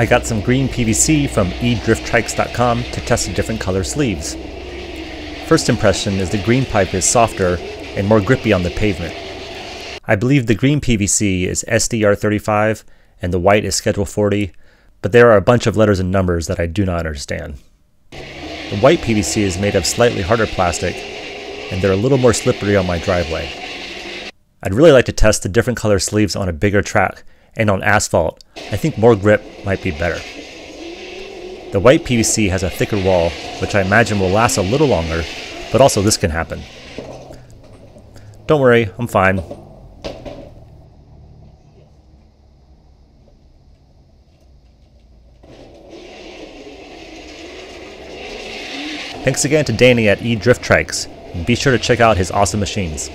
I got some green PVC from EDriftTrikes.com to test the different color sleeves. First impression is the green pipe is softer and more grippy on the pavement. I believe the green PVC is SDR 35 and the white is Schedule 40, but there are a bunch of letters and numbers that I do not understand. The white PVC is made of slightly harder plastic, and they're a little more slippery on my driveway. I'd really like to test the different color sleeves on a bigger track and on asphalt. I think more grip might be better. The white PVC has a thicker wall, which I imagine will last a little longer, but also this can happen. Don't worry, I'm fine. Thanks again to Danny at EDriftTrikes, and be sure to check out his awesome machines.